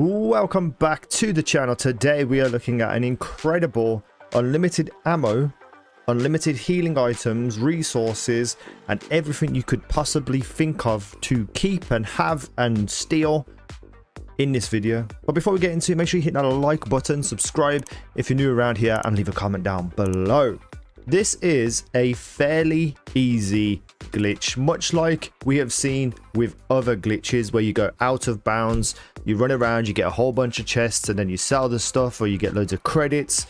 Welcome back to the channel. Today we are looking at an incredible unlimited ammo, unlimited healing items, resources, and everything you could possibly think of to keep and have and steal in this video. But before we get into it, make sure you hit that like button, subscribe if you're new around here, and leave a comment down below. This is a fairly easy glitch, much like we have seen with other glitches where you go out of bounds, you run around, you get a whole bunch of chests, and then you sell the stuff or you get loads of credits.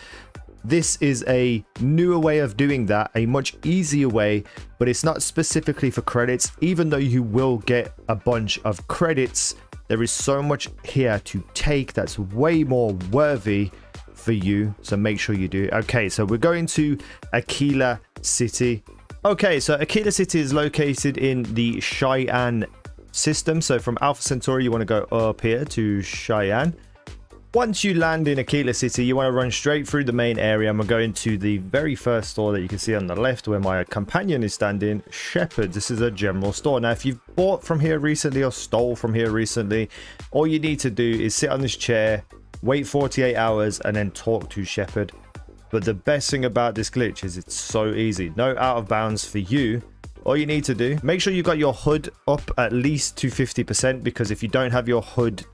This is a newer way of doing that, a much easier way, but it's not specifically for credits. Even though you will get a bunch of credits, there is so much here to take that's way more worthy for you, so make sure you do. Okay, so we're going to Aquila City. Okay, so Aquila City is located in the Cheyenne system. So from Alpha Centauri, you want to go up here to Cheyenne. Once you land in Aquila City, you want to run straight through the main area, and we're going to the very first store that you can see on the left where my companion is standing, Shepherd. This is a general store. Now, if you've bought from here recently or stole from here recently, all you need to do is sit on this chair, wait 48 hours, and then talk to Shepherd. But the best thing about this glitch is it's so easy. No out of bounds for you. All you need to do, make sure you got your HUD up at least to 50%, because if you don't have your HUD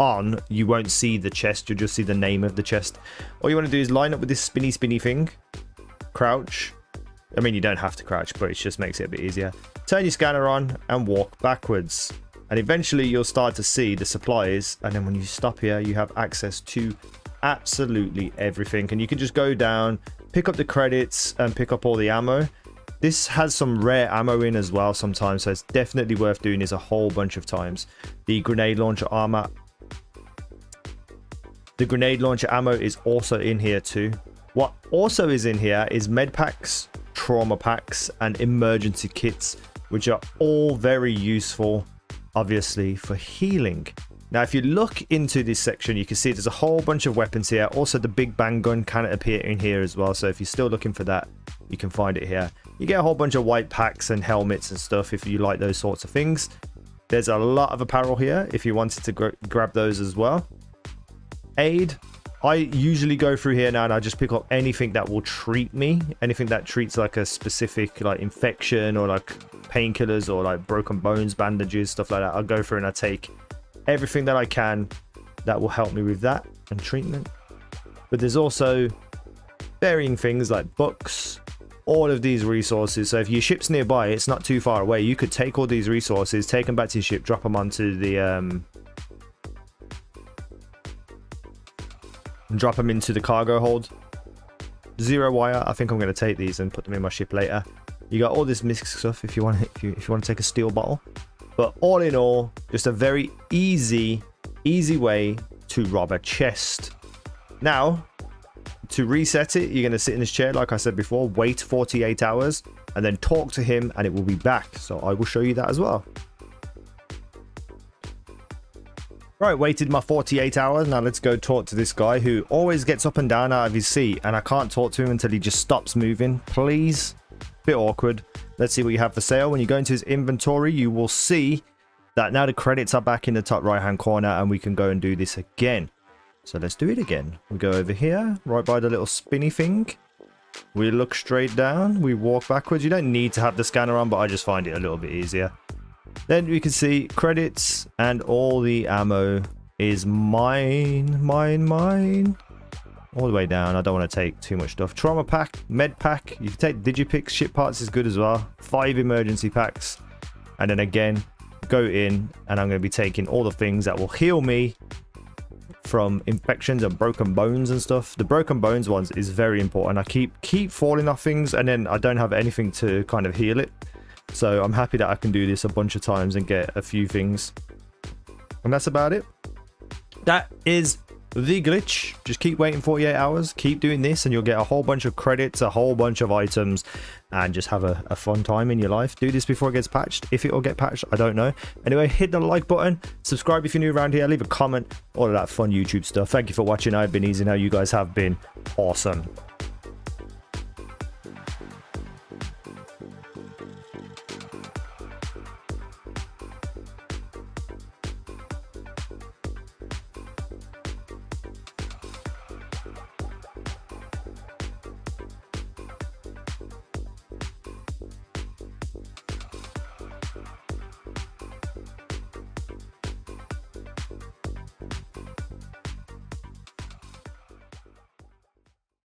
on, you won't see the chest. You'll just see the name of the chest. All you want to do is line up with this spinny thing, crouch. I mean, you don't have to crouch, but it just makes it a bit easier. Turn your scanner on and walk backwards. And eventually you'll start to see the supplies, and then when you stop here, you have access to absolutely everything, and you can just go down, pick up the credits, and pick up all the ammo. This has some rare ammo in as well sometimes, so it's definitely worth doing this a whole bunch of times. The grenade launcher armor, the grenade launcher ammo is also in here too. What also is in here is med packs, trauma packs, and emergency kits, which are all very useful, obviously, for healing. Now, if you look into this section, you can see there's a whole bunch of weapons here. Also, the big bang gun can appear in here as well, so if you're still looking for that, you can find it here. You get a whole bunch of white packs and helmets and stuff if you like those sorts of things. There's a lot of apparel here if you wanted to grab those as well. Aid, I usually go through here now and I just pick up anything that will treat me, anything that treats like a specific like infection, or like painkillers, or like broken bones, bandages, stuff like that. I'll go through and I take everything that I can that will help me with that and treatment. But there's also varying things like books, all of these resources. So if your ship's nearby, it's not too far away, you could take all these resources, take them back to your ship, drop them onto the drop them into the cargo hold. Zero wire, I think I'm going to take these and put them in my ship later. You got all this mixed stuff if you want to, if you want to take a steel bottle. But all in all, just a very easy way to rob a chest. Now, to reset it, you're going to sit in this chair, like I said before, wait 48 hours, and then talk to him, and it will be back. So I will show you that as well. Right, waited my 48 hours. Now let's go talk to this guy who always gets up and down out of his seat, and I can't talk to him until he just stops moving. Please. Bit awkward. Let's see what you have for sale. When you go into his inventory, you will see that now the credits are back in the top right hand corner, and we can go and do this again. So let's do it again. We go over here, right by the little spinny thing. We look straight down. We walk backwards. You don't need to have the scanner on, but I just find it a little bit easier. Then we can see credits, and all the ammo is mine. All the way down. I don't want to take too much stuff. Trauma pack, med pack. You can take DigiPix. Ship parts is good as well. 5 emergency packs. And then again, go in, and I'm going to be taking all the things that will heal me from infections and broken bones and stuff. The broken bones ones is very important. I keep falling off things, and then I don't have anything to kind of heal it. So I'm happy that I can do this a bunch of times and get a few things. And that's about it. That is the glitch. Just keep waiting 48 hours. Keep doing this, and you'll get a whole bunch of credits, a whole bunch of items, and just have a fun time in your life. Do this before it gets patched. If it will get patched, I don't know. Anyway, hit the like button. Subscribe if you're new around here. Leave a comment. All of that fun YouTube stuff. Thank you for watching. I've been EZNow. You guys have been awesome.